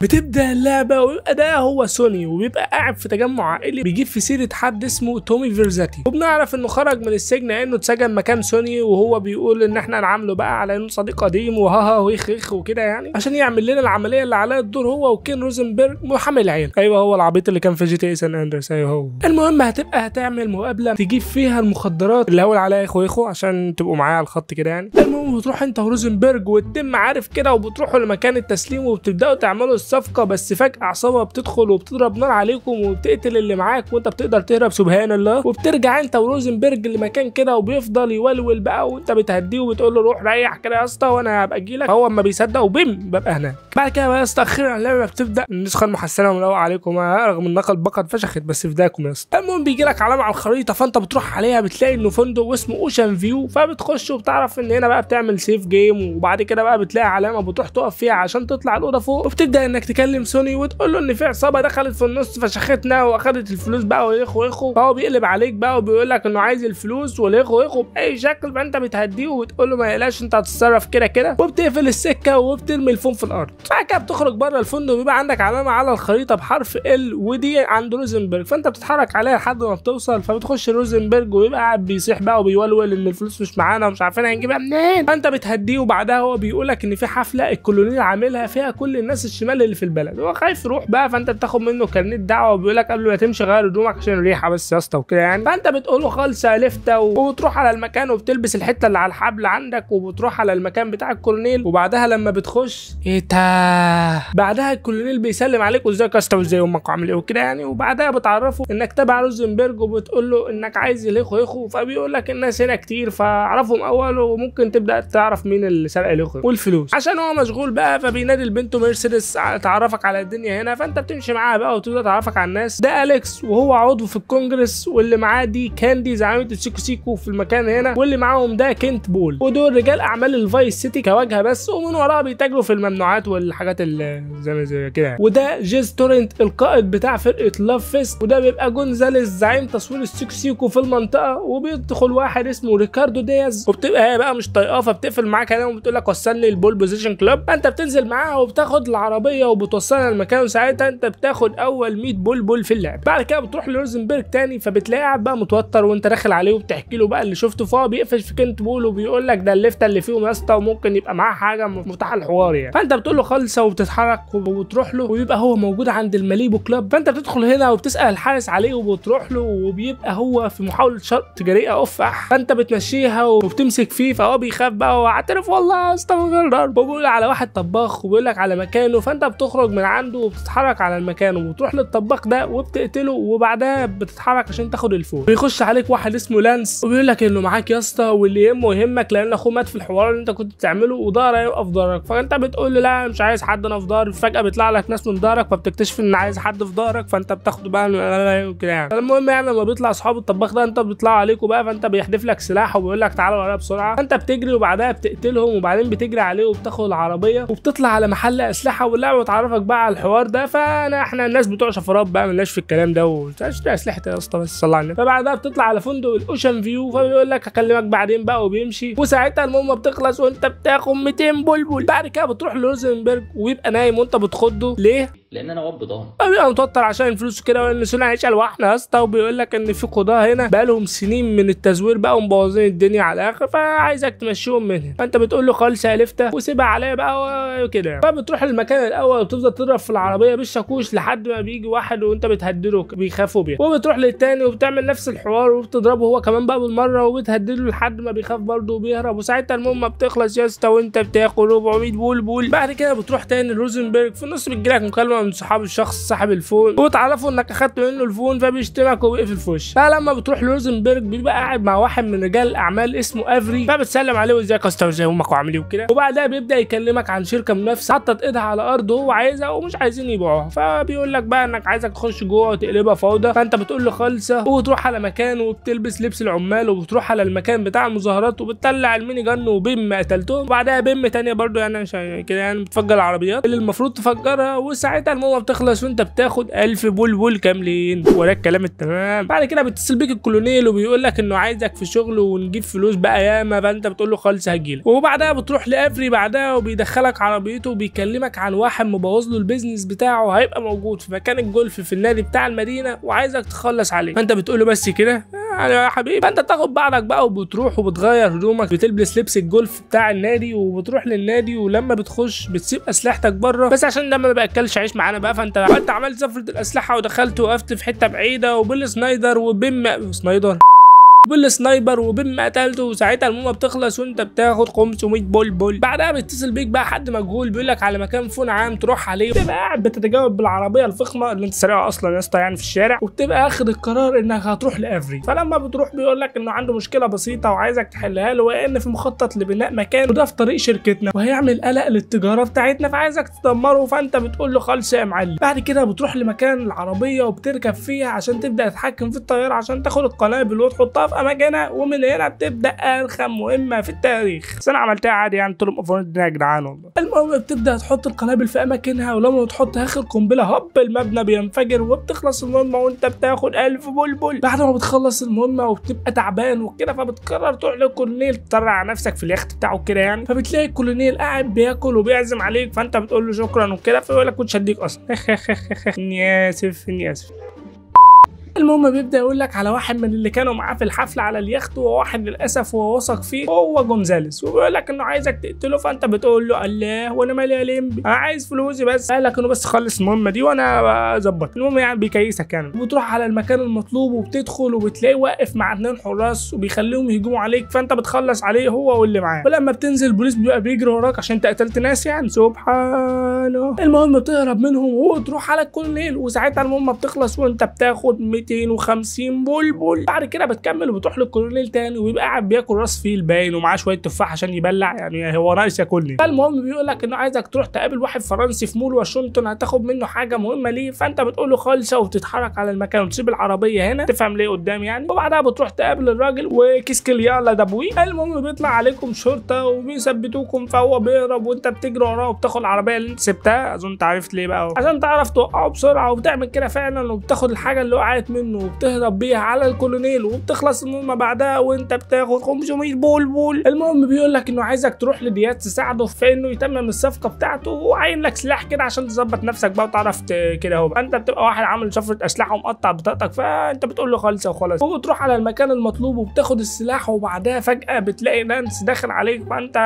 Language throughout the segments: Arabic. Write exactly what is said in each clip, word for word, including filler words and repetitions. بتبدا اللعبه وده هو سوني وبيبقى قاعد في تجمع عائلي بيجيب في سيره حد اسمه تومي فيرزاتي، وبنعرف انه خرج من السجن انه اتسجن مكان سوني، وهو بيقول ان احنا نعامله بقى على انه صديق قديم وهاها ويخخ وكده يعني عشان يعمل لنا العمليه اللي عليها الدور هو وكين روزنبرج محامي العين. ايوه هو العبيط اللي كان في جي تي اي سان اندرس. ايوه هو. المهم هتبقى هتعمل مقابله تجيب فيها المخدرات اللي هقول عليها اخو اخو عشان تبقوا معايا على الخط كده يعني. المهم هتروح انت وروزنبرج والتم عارف كده، وبتروحوا لمكان التسليم وبتبداوا تعملوا صفقة، بس فجأة عصابة بتدخل وبتضرب نار عليكم وبتقتل اللي معاك وانت بتقدر تهرب سبحان الله، وبترجع انت وروزنبرج لمكان كده وبيفضل يولول بقى وانت بتهديه وبتقول له روح ريح كده يا اسطى وانا هبقى اجيلك، هو اما بيصدق وبيم ببقى هناك. بعد كده بقى يا اسطى اخيرا اللعبه بتبدا النسخه المحسنه ومروقه عليكم رغم النقل البقر فشخت بس فداكم يا اسطى. المهم بيجي لك علامه على الخريطه فانت بتروح عليها بتلاقي انه فندق واسمه اوشن فيو، فبتخش وبتعرف ان هنا بقى بتعمل سيف جيم، وبعد كده بقى بتلاقي علامه بتروح تقف فيها عشان تطلع الاوضه فوق، وبتبدا انك تكلم سوني وتقول له ان في عصابه دخلت في النص فشختنا واخدت الفلوس بقى والاخو اخو، فهو بيقلب عليك بقى وبيقول لك انه عايز الفلوس والاخو اخو باي شكل، فانت بتهديه وتقول له ما يقلقش انت هتتصرف كده كده، وبتقفل السكه وبترمي الفون في الارض. بعد كده بتخرج بره الفندق وبيبقى عندك علامه على الخريطه بحرف ال ودي عند روزنبرج، فانت بتتحرك عليها لحد ما بتوصل، فبتخش روزنبرج ويبقى قاعد بيصيح بقى وبيولول ان الفلوس مش معانا ومش عارفين هنجيبها منين، فانت بتهديه وبعدها هو بيقول لك ان في حفله الكولونيل عاملها فيها كل الناس الشمال اللي في البلد، هو خايف يروح بقى فانت بتاخد منه كارنيه دعوه وبيقول لك قبل ما تمشي غير هدومك عشان الريحه بس يا اسطى وكده يعني، فانت بتقول له خالصه لفته وبتروح على المكان وبتلبس الحته اللي على الحبل عندك وبتروح على المكان بتاع الكولونيل، وبعدها لما بتخش ايه بعدها الكولونيل بيسلم عليك وازيك يا اسطى وازاي امك وعامل ايه وكده يعني، وبعدها بتعرفه انك تبع روزنبرج وبتقول له انك عايز الاخو اخو، فبيقول لك الناس هنا كتير فاعرفهم اول وممكن تبدا تعرف مين اللي سرق الاخو والفلوس، عشان هو مشغول بقى فبينادي لبنته مرسيدس تعرفك على الدنيا هنا، فانت بتمشي معاها بقى وتبدا تعرفك على الناس. ده أليكس وهو عضو في الكونجرس، واللي معاه دي كاندي زعيمه السيكو سيكو في المكان هنا، واللي معاهم ده كينت بول، ودول رجال اعمال الفايس سيتي كواجهه بس، ومن وراها بيتاجروا في الممنوعات والحاجات اللي زي ما زي كده. وده جيس تورنت القائد بتاع فرقه لاف فيست، وده بيبقى جونزاليز زعيم تصوير السيكو سيكو في المنطقه، وبيدخل واحد اسمه ريكاردو دياز، وبتبقى هي بقى مش طايقاه فبتقفل معاك هنا وبتقول لك وصلني البول بوزيشن كلوب، فانت بتنزل معاها وبتاخد العربيه وبتوصلها المكان، وساعتها انت بتاخد اول مية بلبل في اللعبه. بعد كده بتروح لروزنبرج تاني فبتلاقيه قاعد بقى متوتر وانت داخل عليه وبتحكي له بقى اللي شفته، فهو بيقفش في كنت بول وبيقول لك ده اللفته اللي فيهم يا اسطى وممكن يبقى معاه حاجه مفتاح الحوار يعني، فانت بتقول له خالصه وبتتحرك وبتروح له، ويبقى هو موجود عند الماليبو كلاب، فانت بتدخل هنا وبتسال الحارس عليه وبتروح له، وبيبقى هو في محاوله شرط جريئه افح، فانت بتمشيها وبتمسك فيه، فهو بيخاف بقى واعترف والله يا اسطى من غير ضرب، وبيقول على واحد طباخ وبيقول لك على مكانه، فانت بتخرج من عنده وبتتحرك على المكان وبتروح للطباخ ده وبتقتله، وبعدها بتتحرك عشان تاخد الفول. بيخش عليك واحد اسمه لانس وبيقول لك انه معاك يا اسطى واللي يهمه يهمك لان اخوه مات في الحوار اللي انت كنت بتعمله وضهره هيبقى في ضهرك، فانت بتقول له لا مش عايز حد انا في ضهري، فجاه بيطلع لك ناس من ضهرك فبتكتشف ان عايز حد في ضهرك، فانت بتاخده بقى كده يعني. المهم يعني لما بيطلع اصحاب الطباخ ده انت بتطلعوا عليكم بقى، فانت بيحدف لك سلاح وبيقول لك تعالى ورايا بسرعه، فانت بتجري وبعدها بتقتلهم، وبعدين بتجري عليه وبتاخد العربيه وبتطلع على محل اسلحه، واللعبه بتعرفك بقى على الحوار ده، فانا احنا الناس بتوع شفرات بقى مالناش في الكلام ده واشتري اسلحه يا اسطى بس صلى على النبي. فبعدها بتطلع على فندق الاوشن فيو، فبيقول لك هكلمك بعدين بقى وبيمشي، وساعتها المهمه بتخلص وانت بتاخد ميتين بلبل. بعد كده بتروح لروزنبرج ويبقى نايم وانت بتخضه ليه؟ لان انا واب ضهري، بيبقى متوتر عشان الفلوس وكده وان سنه هيشقى لوحنا يا اسطى، وبيقول لك ان في قضاه هنا بقى لهم سنين من التزوير بقى ومبوظين الدنيا على الاخر، فعايزك تمشيهم منها، فانت بتقول له خالص يا لفته وسيبها عليا بقى وكده، فبتروح المكان الاول وبتفضل تضرب في العربيه بالشاكوش لحد ما بيجي واحد وانت بتهدده بيخافوا بيه، وبتروح للتاني وبتعمل نفس الحوار وبتضربه هو كمان بقى بالمره وبتهدده لحد ما بيخاف برضه وبيهرب، وساعتها المهمه بتخلص يا اسطى وانت بتاكل أربعمية بولبول. بعد كده بتروح تاني لروزنبرج، في النص بتجيلك مكالمه من صحاب الشخص صاحب الفون وتعرفوا انك اخدت منه الفون فبيشتمك وبيقفل في وشك، فلما بتروح لروزنبرج بيبقى قاعد مع واحد من رجال الاعمال اسمه افري، فبتسلم عليه وازيك يا اسطى وازاي امك وعامل ايه وكده، وبعدها بيبدا يكلمك عن شركه منافسه حطت ايدها على ارضه هو عايزها ومش عايزين يبيعوها، فبيقول لك بقى انك عايزك تخش جوه وتقلبها فوضى، فانت بتقول له خالصه وتروح على مكان وبتلبس لبس العمال وبتروح على المكان بتاع المظاهرات وبتطلع الميني جن وبيم قتلتهم، وبعدها بيم ثانيه برده يعني كده يعني بتفجر العربيات اللي المفروض تفجرها، وساعتها الموضة بتخلص وانت بتاخد ألف بلبل كاملين. ولا الكلام التمام. بعد كده بيتصل بيك الكولونيل وبيقول لك انه عايزك في شغله ونجيب فلوس بقى ياما، فانت بتقول له خالص هجيلك. وبعدها بتروح لافري بعدها وبيدخلك عربيته وبيكلمك عن واحد مبوظ له البيزنس بتاعه، هيبقى موجود في مكان الجولف في النادي بتاع المدينه وعايزك تخلص عليه. فانت بتقول له بس كده يا حبيبي. فانت بتاخد بعضك بقى وبتروح وبتغير هدومك، بتلبس لبس الجولف بتاع النادي وبتروح للنادي. ولما بتخش بتسيب اسلحتك بره بس عشان ده ما بياكلش عيش معانا بقى. فانت انت عملت سفره الاسلحه ودخلت وقفت في حته بعيده وبيل سنايدر وبيم سنايدر بالسنايبر وبما قتلته. وساعتها المومه بتخلص وانت بتاخد خمسمية بلبل. بعدها بيتصل بيك بقى حد مجهول بيقول لك على مكان فون عام تروح عليه، بتبقى قاعد بتتجاوب بالعربيه الفخمه اللي انت سارقها اصلا يا اسطى يعني في الشارع، وبتبقى اخد القرار انك هتروح لافري. فلما بتروح بيقول لك انه عنده مشكله بسيطه وعايزك تحلها له، وان في مخطط لبناء مكان وده في طريق شركتنا وهيعمل قلق للتجاره بتاعتنا فعايزك تدمره. فانت بتقول له خالص يا معلم. بعد كده بتروح لمكان العربيه وبتركب فيها عشان تبدا تتحكم في الطياره عشان تاخد القنابل وتحطها مكانها، ومن هنا بتبدا ارخم مهمه في التاريخ. بس انا عملتها عادي يعني طول الافراد الدنيا يا جدعان والله. المهم بتبدا تحط القنابل في اماكنها، ولما بتحط اخر قنبله هوب المبنى بينفجر وبتخلص المهمه وانت بتاخد ألف بلبل. بعد ما بتخلص المهمه وبتبقى تعبان وكده فبتقرر تروح للكولونيل تطلع نفسك في اليخت بتاعه كده يعني. فبتلاقي الكولونيل قاعد بياكل وبيعزم عليك، فانت بتقول له شكرا وكده فيقول لك مش هديك اصلا. اني اسف اني اسف. المهم بيبدا يقول لك على واحد من اللي كانوا معاه في الحفله على اليخت، وهو واحد للاسف وهو وثق فيه هو جونزاليس، وبيقول لك انه عايزك تقتله. فانت بتقول له الله وانا مالي يا لمبي، انا عايز فلوسي بس. قال لك انه بس خلص المهمه دي وانا بظبط. المهم يعني بيكيسك يعني. وبتروح على المكان المطلوب وبتدخل وبتلاقيه واقف مع اتنين حراس وبيخليهم يهجموا عليك، فانت بتخلص عليه هو واللي معاه. ولما بتنزل البوليس بيبقى بيجري وراك عشان انت قتلت ناس يعني سبحانه. المهم بتهرب منهم وتروح على الكولونيل، وساعتها المهمه بتخلص وانت بتاخد مئتين وخمسين بلبل. بعد كده بتكمل وبتروح للكولونيل تاني وبيبقى قاعد بياكل راس فيل باين ومعاه شويه تفاح عشان يبلع يعني هو ناقص ياكلني. فالمهم بيقول لك انه عايزك تروح تقابل واحد فرنسي في مول واشنطن هتاخد منه حاجه مهمه ليه، فانت بتقول له خالصه وبتتحرك على المكان وتسيب العربيه هنا تفهم ليه قدام يعني. وبعدها بتروح تقابل الراجل وكسكل يلا دبوي. المهم بيطلع عليكم شرطه وبيثبتوكم، فهو بيهرب وانت بتجري وراه وبتاخد العربيه اللي انت سبتها. اظن انت عرفت ليه بقى، عشان تعرف توقعه بسرعه. وبتعمل كده فعلا وبتاخد الحاجه اللي وقعت منه وبتهرب بيها على الكولونيل وبتخلص المهمه بعدها وانت بتاخد خمسمية بلبل. المهم بيقول لك انه عايزك تروح لدياز تساعده في انه يتمم الصفقه بتاعته، وعاين لك سلاح كده عشان تظبط نفسك بقى وتعرف كده اهو. انت بتبقى واحد عامل شفره اسلحه ومقطع بطاقتك، فانت بتقول له خالصه وخلاص. وبتروح على المكان المطلوب وبتاخد السلاح، وبعدها فجاه بتلاقي لانس داخل عليك، فانت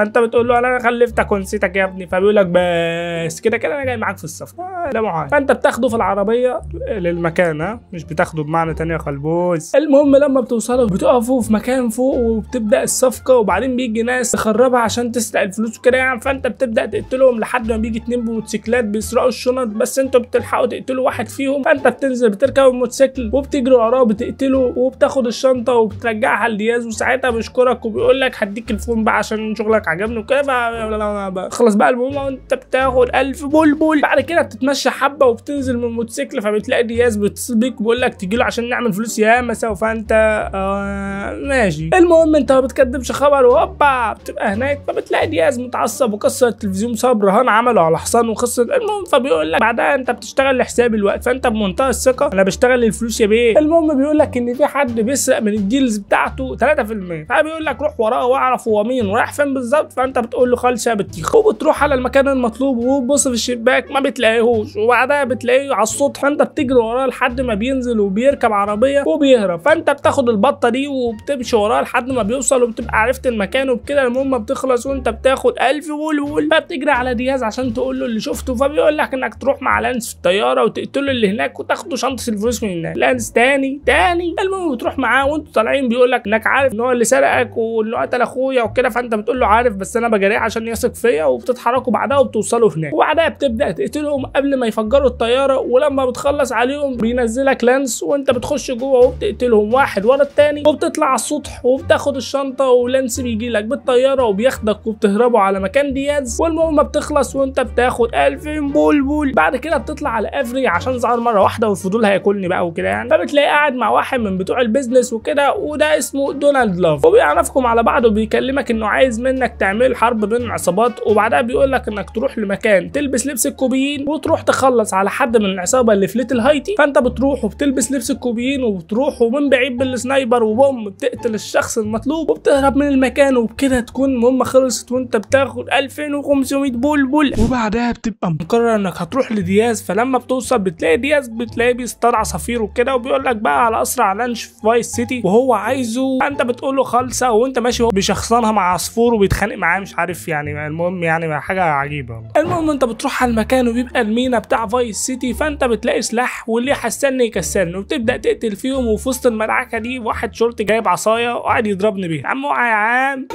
انت بتقول له انا خلفتك ونسيتك يا ابني. فبيقول لك بس كده كده انا جاي معاك في الصفقه لا معاك. فانت بتاخده في العربيه للمكان، مش بتاخده بمعنى تاني يا خلبوس. المهم لما بتوصلوا بتقفوا في مكان فوق وبتبدا الصفقه، وبعدين بيجي ناس تخربها عشان تسرق الفلوس وكده يعني. فانت بتبدا تقتلهم لحد ما بيجي اتنين بموتوسيكلات بيسرقوا الشنط، بس انتوا بتلحقوا تقتلوا واحد فيهم. فانت بتنزل بتركب الموتوسيكل وبتجري وراه بتقتله وبتاخد الشنطه وبترجعها لدياز، وساعتها بيشكرك وبيقول لك هديك الفون بقى عشان شغلك عجبني وكده. خلص بقى المهمه وانت بتاخد ألف بلبل. بعد كده بتتمشى حبه وبتنزل من الموتوسيكل، فبتلاقي دياز بتصل بيك بقول لك تجي له عشان نعمل فلوس ياما سوا، فانت آه ماشي. المهم انت ما بتكدبش خبر وهوبا بتبقى هناك، فبتلاقي دياز متعصب وكسر التلفزيون بسبب رهان عمله على حصان وخسر. المهم فبيقول لك بعدها انت بتشتغل لحساب الوقت، فانت بمنتهى الثقه انا بشتغل للفلوس يا بيه. المهم بيقول لك ان في حد بيسرق من الديلز بتاعته ثلاثة بالمية، فبيقول لك روح وراه واعرف هو مين ورايح فين بالظبط. فانت بتقول له خالص يا بتيخ، وبتروح على المكان المطلوب وبتبص في الشباك ما بتلاقيهوش، وبعدها بتلاقيه على السطح. فانت بتجري وراه لحد ما بينزل وبيركب عربيه وبيهرب، فانت بتاخد البطه دي وبتمشي وراه لحد ما بيوصل وبتبقى عرفت المكان وبكده. المهمه بتخلص وانت بتاخد ألف بلبل. فبتجري على دياز عشان تقول له اللي شفته، فبيقول لك انك تروح مع لانس في الطياره وتقتله اللي هناك وتاخدوا شنطه الفلوس من هناك. لانس تاني تاني المهم بتروح معاه وانتوا طالعين بيقول لك انك عارف ان هو اللي سرقك وانه قتل اخويا وكده، فانت بتقول له عارف بس انا بجريه عشان يثق فيا. وبتتحركوا بعدها وبتوصلوا هناك، وبعدها بتبدا تقتلهم قبل ما يفجروا الطياره. ولما بتخلص عليهم بينزلك لانس وانت بتخش جوه وبتقتلهم واحد ورا التاني، وبتطلع على السطح وبتاخد الشنطه ولانس بيجيلك بالطياره وبياخدك وبتهربوا على مكان دياز. والمهمه بتخلص وانت بتاخد ألفين بلبل. بعد كده بتطلع على افري عشان ظهر مره واحده والفضول هياكلني بقى وكده يعني. فبتلاقي قاعد مع واحد من بتوع البيزنس وكده، وده اسمه دونالد لاف، وبيعرفكم على بعض وبيكلمك انه عايز منك تعمل حرب بين العصابات. وبعدها بيقول لك انك تروح لمكان تلبس لبس الكوبيين وتروح تخلص على حد من العصابه اللي في ليتل هايتي، فانت بتروح وبتلبس لبس الكوبيين وبتروح ومن بعيد بالسنايبر وبوم بتقتل الشخص المطلوب وبتهرب من المكان، وبكده تكون المهمه خلصت وانت بتاخد ألفين وخمسمية بلبل. وبعدها بتبقى مقرر انك هتروح لدياز، فلما بتوصل بتلاقي دياز بتلاقيه بيستدعى سفير وكده وبيقول لك بقى على اسرع لانش في فايس سيتي وهو عايزه، فانت بتقول له خالصه وانت ماشي بيشخصنها مع عصفور وبيتخانق معاه مش عارف يعني، المهم يعني حاجه عجيبه. المهم انت بتروح على المكان وبيبقى المينا بتاع فايس سيتي، فانت بتلاقي سلاح واللي حسني يكسرني وبتبدا تقتل فيهم، وفي وسط المدعكه دي واحد شرطي جايب عصايه وقاعد يضربني بيها، عم اوعى يا عم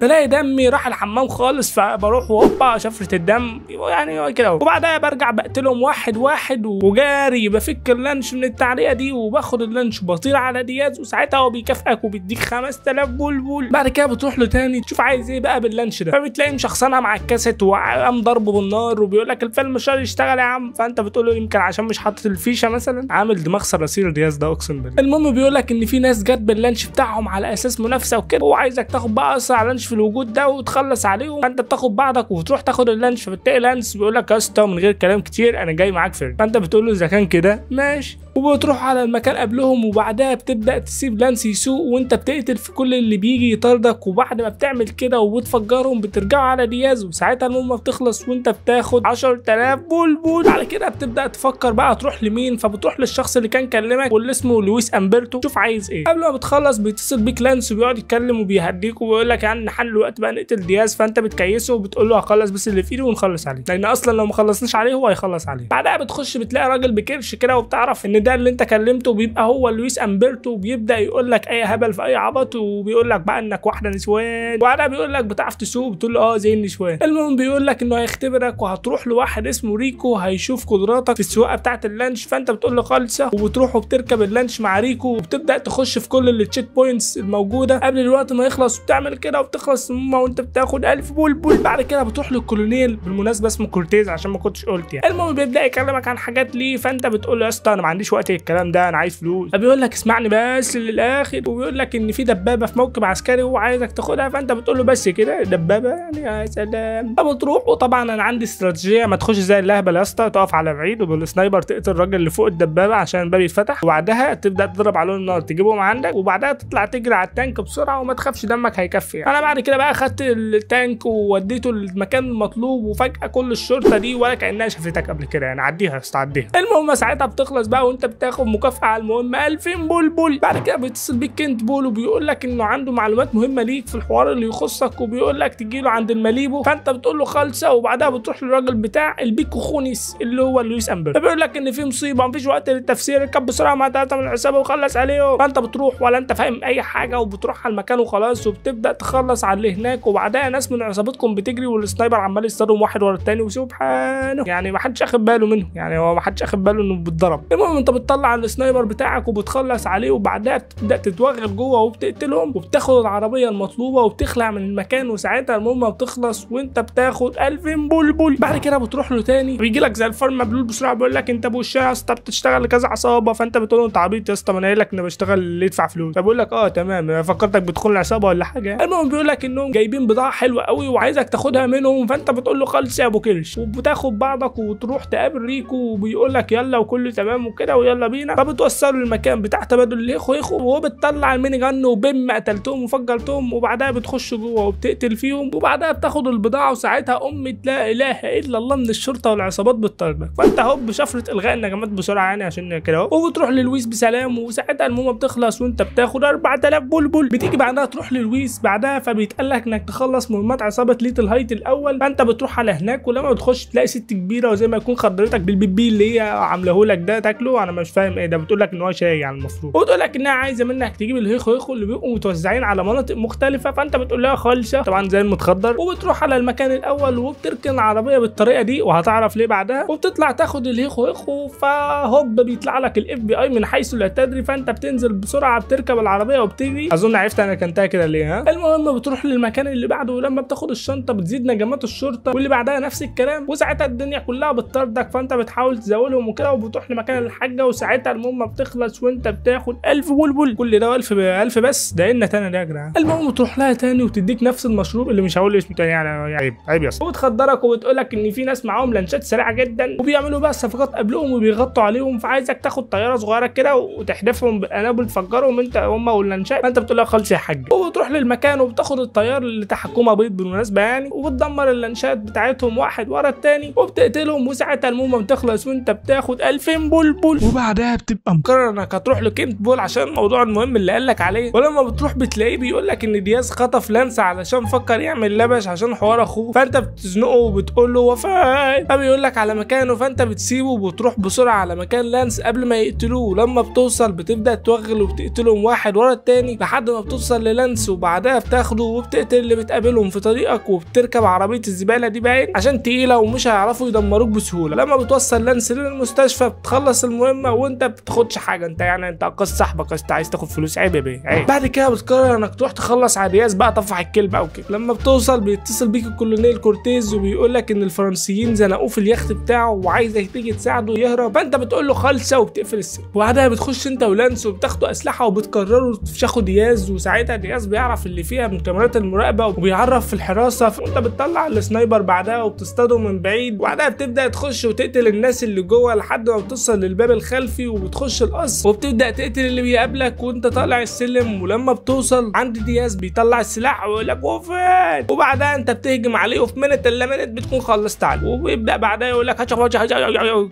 تلاقي دمي راح الحمام خالص، فبروح وهوبا شفرة الدم يعني كده، وبعدها برجع بقتلهم واحد واحد وجاري بفك اللانش من التعليقه دي وباخد اللانش بطير على دياز، وساعتها هو بيكافئك وبيديك خمسة آلاف بلبل. بعد كده بتروح له تاني تشوف عايز ايه بقى باللانش ده، فبتلاقي مشخصنها مع الكاسيت وقام ضربه بالنار وبيقول لك الفيلم مش راضي يشتغل يا عم، فانت بتقول له يمكن عشان مش حاطط الفيشه مثلا، عامل دماغ صراصير دياز ده اقسم بالله. المهم بيقول لك ان في ناس جت باللانش بتاعهم على اساس منافسه وكده وعايزك تاخد بقى اسرع لانش في الوجود ده وتخلص عليهم، فانت بتاخد بعضك وبتروح تاخد اللانش، فبتلاقي لانس بيقول لك يا اسطى من غير كلام كتير انا جاي معاك فرد، فانت بتقول له اذا كان كده ماشي، وبتروح على المكان قبلهم، وبعدها بتبدا تسيب لانس يسوق وانت بتقتل في كل اللي بيجي يطاردك، وبعد ما بتعمل كده وبتفجرهم بترجعوا على دياز، وساعتها المهمه بتخلص وانت بتاخد عشرة آلاف بلبل. على كده بتبدا تفكر بقى تروح لمين، فبتروح للشخص اللي كان كلمك واللي اسمه لويس امبرتو شوف عايز ايه. قبل ما بتخلص بيتصل بيك لانس وبيقعد يتكلم وبيهديك وبيقول لك يعني حل الوقت بقى نقتل دياز، فانت بتكيسه وبتقول له هخلص بس اللي في ايده ونخلص عليه، لان اصلا لو ما خلصناش عليه هو هيخلص عليه. بعدها بتخش بتلاقي راجل بكرش كده وبتعرف ان ده اللي انت كلمته بيبقى هو لويس امبرتو، وبيبدا يقول لك اي هبل في اي عبط وبيقول لك بقى انك واحده نسوان، وبعدها بيقول لك بتعرف تسوق بتقول له اه زي النسوان. المهم بيقول لك انه هيختبرك وهتروح لواحد اسمه ريكو هيشوف قدراتك في السواقه بتاعه اللانش، فانت بتقول له خالصه وبتروح وبتركب اللانش مع ريكو وبتبدا تخش في كل التشيك بوينتس الموجوده قبل الوقت ما يخلص، وبتعمل كده وبتخلص المهمه وانت بتاخد ألف بلبل. بعد كده بتروح للكولونيل بالمناسبه اسمه كورتيز عشان ما كنتش قلت يعني. المهم بيبدا يكلمك عن حاجات ليه، فانت بتقول له يا اسطى انا ما عنديش وقت الكلام ده انا عايز فلوس، فبيقول لك اسمعني بس للاخر، وبيقول لك ان في دبابه في موكب عسكري هو عايزك تاخدها، فانت بتقول له بس كده دبابه يعني يا سلام. فبتروح وطبعا انا عندي استراتيجيه ما تخش زي اللهبل يا اسطى، تقف على بعيد وبالسنايبر تقتل الراجل اللي فوق الدبابه عشان الباب يتفتح، وبعدها تبدا تضرب عليهم النار تجيبهم عندك، وبعدها تطلع تجري على التانك بسرعه وما تخافش دمك هيكفي يعني. انا بعد كده بقى خدت التانك ووديته المكان المطلوب، وفجاه كل الشرطه دي ولا كانها شافتك قبل كده يعني، عديها استعديها. المهم ساعتها بتخلص بقى وانت بتاخد مكافاه على المهمه ألفين بلبل. بعد كده بيتصل بيك كنت بول وبيقول لك انه عنده معلومات مهمه ليك في الحوار اللي يخصك، وبيقول لك تجي له عند الماليبو، فانت بتقول له خالصه، وبعدها بتروح للراجل بتاع البيكو خونيس اللي هو لويس امبرتو، فبيقول لك ان في مصيبه مفيش وقت للتفسير اركب بسرعه مع ثلاثه من العصابه وخلص عليهم، فانت بتروح ولا انت فاهم اي حاجه وبتروح على المكان وخلاص وبتبدا تخلص على اللي هناك، وبعدها ناس من عصابتكم بتجري والسنايبر عمال يصطادهم واحد ورا الثاني وسبحانه يعني ما حدش اخد باله منه يعني، هو ما حدش اخد باله انه بيتضرب. المهم انت بتطلع السنايبر بتاعك وبتخلص عليه، وبعدها بتبدا تتوغل جوه وبتقتلهم وبتاخد العربيه المطلوبه وبتخلع من المكان، وساعتها المهمه بتخلص وانت بتاخد ألفين بلبل. بعد كده بتروح له تاني بيجي لك زي الفار مبلول بسرعه بيقول لك انت بوشها يا اسطى بتشتغل لكذا عصابه، فانت بتقول له انت عبيط يا اسطى ما انا قايل لك انا بشتغل اللي يدفع فلوس، فبيقول لك اه تمام فكرتك بتدخل عصابه ولا حاجه. المهم بيقول لك انهم جايبين بضاعه حلوه قوي وعايزك تاخدها منهم، فانت بتقول له خالص يا ابو كرش، وبتاخد بعضك وتروح تقابل ريكو وبيقول لك يلا وكله تمام وكده ويلا بينا، فبتوصلوا المكان بتاع تبادل الاخو اخو وهو بتطلع الميني جن وبم قتلتهم وفجرتهم، وبعدها بتخش جوه وبتقتل فيهم، وبعدها بتاخد البضاعه، وساعتها امه لا اله الا الله من الشرطه والعصابات بتطاردك، فانت اهو بشفره الغاء النجمات بسرعه يعني عشان كده اهو، وبتروح للويس بسلام، وساعتها المهمه بتخلص وانت بتاخد أربعة آلاف بلبل. بتيجي بعدها تروح للويس بعدها، فبيتقال لك انك تخلص مهمات عصابه ليتل هايت الاول، فانت بتروح على هناك، ولما بتخش تلاقي ست كبيره وزي ما يكون خضرتك بالبيبي اللي هي عاملهولك ده تاكله انا مش فاهم ايه ده، بتقول لك ان هو شاي يعني المفروض، وبتقول لك انها عايزه منك تجيب الهيخو هيخو اللي بيبقوا متوزعين على مناطق مختلفه، فانت بتقول لها خالصه طبعا زي المتخدر، وبتروح على المكان الاول وبتركن العربيه بالطريقه دي وهتعرف ليه بعدها، وبتطلع تاخد الهيخو هيخو، فهوب بيطلع لك الاف بي اي من حيث لا تدري، فانت بتنزل بسرعه بتركب العربيه وبتجري، اظن عرفت انا كنتها كده ليه ها. المهم بتروح للمكان اللي بعده، ولما بتاخد الشنطه بتزيد نجمات الشرطه واللي بعدها نفس الكلام، وساعتها الدنيا كلها بتطاردك، فانت بتحاول تزاولهم وكده، وبتروح لمكان الحاج حاجه، وساعتها المهمه بتخلص وانت بتاخد ألف بلبل. كل ده ألف ألف بس ده إن تاني ده يا جدعان. المهم تروح لها تاني وتديك نفس المشروب اللي مش هقول اسمه تاني، يعني عيب عيب يا اسطى، وبتخدرك وبتقول لك ان في ناس معاهم لانشات سريعه جدا وبيعملوا بقى صفقات قبلهم وبيغطوا عليهم، فعايزك تاخد طياره صغيره كده وتحدفهم بالقنابل تفجرهم انت هم واللانشات، فانت بتقول لها خالص يا حاج، وبتروح للمكان وبتاخد الطيار اللي تحكمها بيض بالمناسبه يعني، وبتدمر اللانشات بتاعتهم واحد ورا التاني وبتقتلهم، وساعتها المهمه بتخلص وانت بتاخد ألفين بلبل. وبعدها بتبقى مقرر انك هتروح لكنت بول عشان الموضوع المهم اللي قال لك عليه، ولما بتروح بتلاقيه بيقول لك ان دياز خطف لانس علشان فكر يعمل لبش عشان حوار اخوه، فانت بتزنقه وبتقول له وفاي، فبيقول لك على مكانه، فانت بتسيبه وبتروح بسرعه على مكان لانس قبل ما يقتلوه، ولما بتوصل بتبدا توغل وبتقتلهم واحد ورا التاني لحد ما بتوصل للانس، وبعدها بتاخده وبتقتل اللي بتقابلهم في طريقك، وبتركب عربيه الزباله دي باين عشان تقيله ومش هيعرفوا يدمروك بسهوله. لما بتوصل لانس للمستشفى بتخلص المهمه وانت بتاخدش حاجه، انت يعني انت انقذت صاحبك انت عايز تاخد فلوس، عيب يا بيه عيب. بعد كده بتقرر انك تروح تخلص على دياز بقى طفح الكلب او كده. لما بتوصل بيتصل بيك الكولونيل كورتيز وبيقول لك ان الفرنسيين زنقوه في اليخت بتاعه وعايزك تيجي تساعده يهرب، فانت بتقول له خالصه وبتقفل السلك. وبعدها بتخش انت ولانس وبتاخدوا اسلحه وبتقرروا تفشخوا دياز، وساعتها دياز بيعرف اللي فيها من كاميرات المراقبه وبيعرف في الحراسه، وانت بتطلع السنايبر بعدها وبتصطاده من بعيد، وبعدها بتبدا تخش وتقتل الناس اللي جوه لحد ما بتوصل للباب الخلفي وبتخش القصر وبتبدا تقتل اللي بيقابلك وانت طالع السلم. ولما بتوصل عند دياز بيطلع السلاح ويقول لك وفات، وبعدها انت بتهجم عليه وفي منت الا منت بتكون خلصت عليه، وبيبدا بعدها يقول لك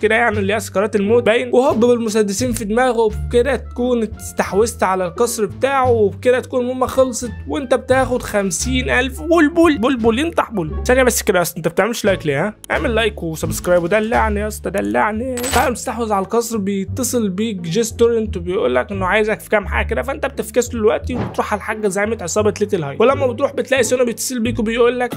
كده يعني اللي هي سكرات الموت باين، وهوب بالمسدسين في دماغه، وبكده تكون استحوذت على القصر بتاعه، وبكده تكون المهمه خلصت وانت بتاخد خمسين ألف بلبل بلبل ينطح بلبل. ثانيه بس كده يا اسطى، انت بتعملش لايك ليه؟ ها اعمل لايك وسبسكرايب ودلعني يا اسطى دلعني. فمستحوذ على القصر بيتصل بيك جيس تورنت وبيقول لك انه عايزك في كام حاجه كده، فانت بتفكس له الوقت وبتروح على الحاجه زعيمه عصابه ليتل هايتي. ولما بتروح بتلاقي سوني بيتصل بيك وبيقول لك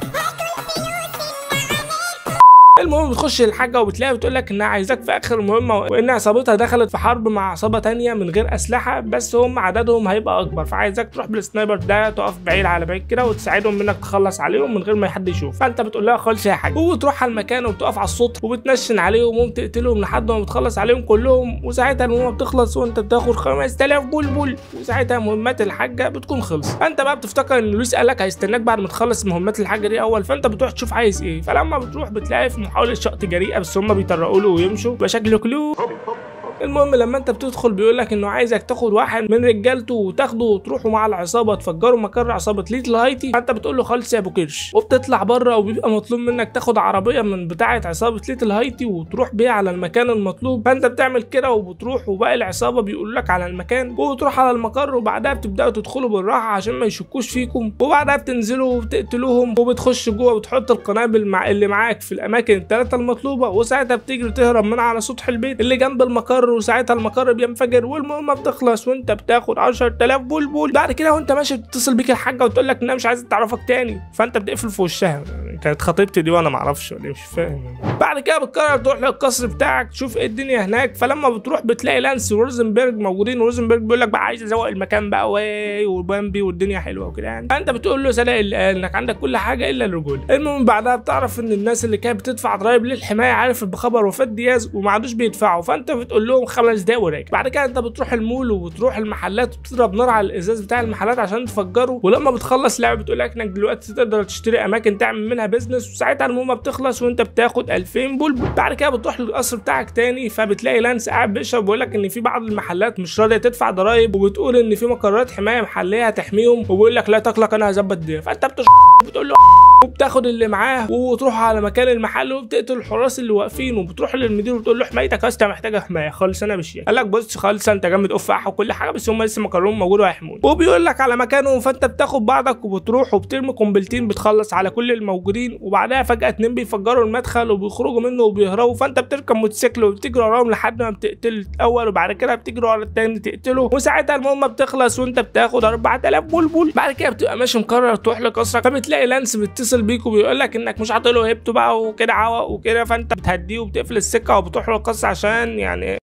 المهم بتخش الحاجه وبتلاقيها بتقول لك انها عايزاك في اخر المهمه، وان عصابتها دخلت في حرب مع عصابه ثانيه من غير اسلحه بس هم عددهم هيبقى اكبر، فعايزاك تروح بالسنايبر ده تقف بعيد على بعيد كده وتساعدهم انك تخلص عليهم من غير ما حد يشوف، فانت بتقول لها خالص يا حاج، وبتروح على المكان وبتقف على السطح وبتنشن عليهم وبتقتلهم لحد ما بتخلص عليهم كلهم، وساعتها المهمه بتخلص وانت بتاخد خمسة آلاف بلبل، وساعتها مهمات الحاجه بتكون خلصت. فانت بقى بتفتكر ان لويس قالك هيستناك بعد ما تخلص مهمات الحاجه دي اول، فانت بتروح تشوف عايز ايه، فلما بتروح بتلاقي محاولة شقط جريئة بس هم بيطرقوا له ويمشوا يبقى شكله كلو. المهم لما انت بتدخل بيقول لك انه عايزك تاخد واحد من رجالته وتاخده وتروحوا مع العصابه تفجروا مقر عصابه ليتل هايتي، فانت بتقول له خالص يا ابو كرش، وبتطلع بره وبيبقى مطلوب منك تاخد عربيه من بتاعه عصابه ليتل هايتي وتروح بيها على المكان المطلوب، فانت بتعمل كده وبتروح وباقي العصابه بيقول لك على المكان، وبتروح على المقر وبعدها بتبداوا تدخلوا بالراحه عشان ما يشكوش فيكم، وبعدها بتنزلوا وبتقتلوهم وبتخش جوه وتحط القنابل مع اللي معاك في الاماكن الثلاثه المطلوبه، وساعتها بتجري تهرب من على سطح البيت اللي جنب المقر، وساعتها المقر بينفجر والمهمه بتخلص وانت بتاخد عشرة آلاف بلبل. بعد كده وانت ماشي بتتصل بيك الحاجه وتقول لك انها مش عايزه تعرفك تاني، فانت بتقفل في وشها كانت خطيبتي دي وانا ما اعرفش ولا مش فاهم. بعد كده بتقرر تروح للقصر بتاعك تشوف ايه الدنيا هناك، فلما بتروح بتلاقي لانس وروزنبرج موجودين، وروزنبرج بيقول لك بقى عايز ازوق المكان بقى واي وبامبي والدنيا حلوه وكده يعني، فانت بتقول له صدق انك عندك كل حاجه الا الرجوله. المهم بعدها بتعرف ان الناس اللي كانت بتدفع ضرايب للحمايه عارف بخبر وفاه دياز وما عادوش بيدفعوا، فانت بتقول لهم خمس دقايق وراجع. بعد كده انت بتروح المول وبتروح المحلات وبتضرب نار على الازاز بتاع المحلات عشان تفجره، ولما بتخلص لعبه بتقول لك انك دلوقتي تقدر تشتري اماكن تعمل منها بيزنس، وساعتها المهمه بتخلص وانت بتاخد ألفين بلبل. بعد كده بتروح للقصر بتاعك تاني، فبتلاقي لانس قاعد بيشرب وبيقول لك ان في بعض المحلات مش راضيه تدفع ضرايب، وبتقول ان في مقرات حمايه محليه هتحميهم، وبيقول لك لا تقلق انا هظبط ده، فانت بتش... بتقول له وبتاخد اللي معاه وتروح على مكان المحل وبتقتل الحراس اللي واقفين، وبتروح للمدير وتقول له حمايتك يا اسطى محتاجه حمايه خالص انا مش قال لك بص خالص انت جامد اوف اح وكل حاجه بس هم لسه مقرهم موجود وهيحموني، وبيقول لك على مكانهم، فانت بتاخد بعضك وبتروح وبترمي قنبلتين بتخلص على كل الموجودين، وبعدها فجاه اتنين بيفجروا المدخل وبيخرجوا منه وبيهربوا، فانت بتركب موتوسيكل وبتجري وراهم لحد ما بتقتل الاول، وبعد كده بتجري ورا الثاني تقتله، وساعتها المهمه بتخلص وانت بتاخد أربعة آلاف بلبل. بعد كده بتبقى ماشي مقرر تروح لقصرك، فبتلاقي لانس بيتصل بيك وبيقول لك انك مش عاطي له هيبته بقى وكده عوق وكده، فانت بتهديه وبتقفل السكه وبتروح له القصر عشان يعني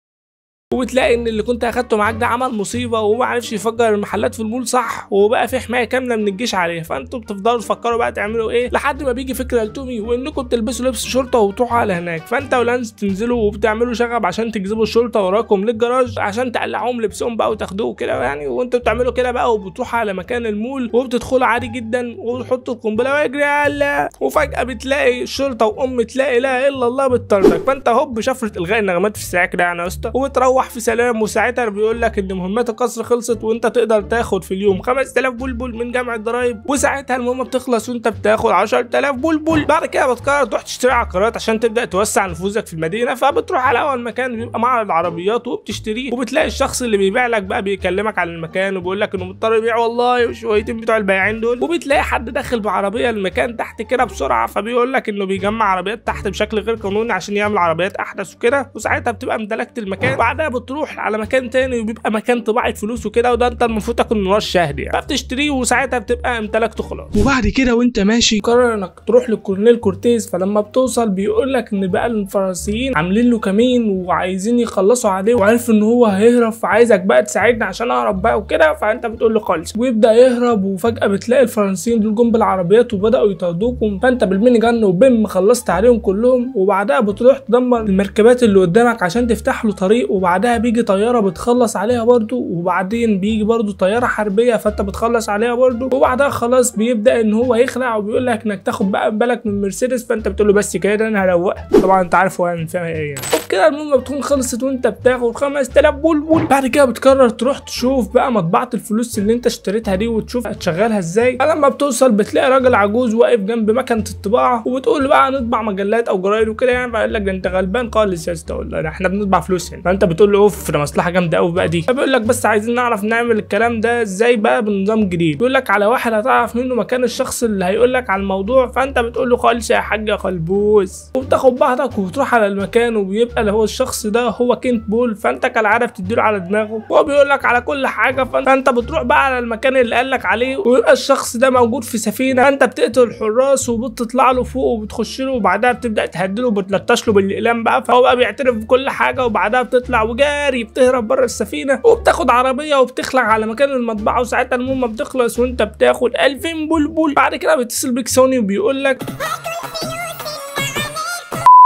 وبتلاقي ان اللي كنت اخدته معاك ده عمل مصيبه وما عرفش يفجر المحلات في المول صح، وبقى في حمايه كامله من الجيش عليه. فانتوا بتفضلوا تفكروا بقى تعملوا ايه لحد ما بيجي فكره لتومي وانكم تلبسوا لبس شرطه وتروحوا على هناك. فانت ولانس بتنزلوا وبتعملوا شغب عشان تجذبوا الشرطه وراكم للجراج عشان تقلعوهم لبسهم بقى وتاخدوه كده يعني. وانتوا بتعملوا كده بقى وبتروحوا على مكان المول وبتدخلوا عادي جدا وبتحطوا القنبله ويجري يلا، وفجاه بتلاقي الشرطه وام تلاقي لا الا الله بتطردك. فانت هوب شفره الغاء النغمات في الساعه كده يعني يا اسطى، وبتروح في سلام. وساعتها بيقول لك ان مهمات القصر خلصت وانت تقدر تاخد في اليوم خمسة آلاف بلبل من جمع الضرايب، وساعتها المهمه بتخلص وانت بتاخد عشرة آلاف بلبل. بعد كده بتقرر تروح تشتري عقارات عشان تبدا توسع نفوذك في المدينه. فبتروح على اول مكان بيبقى معرض عربيات وبتشتريه، وبتلاقي الشخص اللي بيبيع لك بقى بيكلمك على المكان وبيقول لك انه مضطر يبيع والله وشويتين بتوع البياعين دول. وبتلاقي حد داخل بعربيه المكان تحت كده بسرعه، فبيقول لك انه بيجمع عربيات تحت بشكل غير قانوني عشان يعمل عربيات احدث وكده، وساعتها بتبقى امتلكت المكان. بعدها بتروح على مكان تاني وبيبقى مكان طباعه فلوس وكده، وده انت المفروض تاكل من ورا الشهد يعني، فبتشتريه وساعتها بتبقى امتلكته خلاص. وبعد كده وانت ماشي قرر انك تروح للكورنيل كورتيز. فلما بتوصل بيقول لك ان بقى الفرنسيين عاملين له كمين وعايزين يخلصوا عليه وعارف ان هو هيهرب، فعايزك بقى تساعدني عشان اهرب بقى وكده. فانت بتقول له خالص، ويبدا يهرب. وفجاه بتلاقي الفرنسيين دول جم بالعربيات وبداوا يطاردوكم، فانت بالميني جن وبم خلصت عليهم كلهم. وبعدها بتروح تدمر المركبات اللي قدامك عشان تفتح له طريق، وبعدها بيجي طياره بتخلص عليها برضو، وبعدين بيجي برضو طياره حربيه فانت بتخلص عليها برضو. وبعدها خلاص بيبدا ان هو يخلع وبيقول لك انك تاخد بقى بالك من مرسيدس، فانت بتقول له بس كده انا هروقك. طبعا انت عارف هو هيعمل فيها ايه يعني. وبكده المهمه بتكون خلصت وانت بتاخد خمسة آلاف بلبل. بعد كده بتقرر تروح تشوف بقى مطبعه الفلوس اللي انت اشتريتها دي وتشوف هتشغلها ازاي. فلما بتوصل بتلاقي راجل عجوز واقف جنب مكنه الطباعه، وبتقول له بقى هنطبع مجلات او جرايد وكده يعني. بقول لك ده انت غلبان خالص يا اسطى والله، احنا بنطبع فلوس يعني. انت بتقول له اوف ده مصلحه جامده قوي بقى دي. فبيقول لك بس عايزين نعرف نعمل الكلام ده ازاي بقى بنظام جديد. بيقول لك على واحد هتعرف منه مكان الشخص اللي هيقول لك على الموضوع. فانت بتقول له خالص يا حاج يا خلبوس، وبتاخد بعضك وبتروح على المكان، وبيبقى اللي هو الشخص ده هو كينت بول. فانت كالعاده بتديله على دماغه وهو بيقول لك على كل حاجه. فانت بتروح بقى على المكان اللي قال لك عليه، ويبقى الشخص ده موجود في سفينه. فانت بتقتل الحراس وبتطلع له فوق وبتخش له، وبعدها بتبدا تهدله وبتلطش له بالاقلام بقى. فهو بقى بيعترف بكل حاجه، وبعدها بتطلع وجاري بتهرب بره السفينه، وبتاخد عربيه وبتخلع على مكان المطبعه. وساعتها المهمه بتخلص وانت بتاخد ألفين بلبل. بعد كده بيتصل بيك سوني وبيقول لك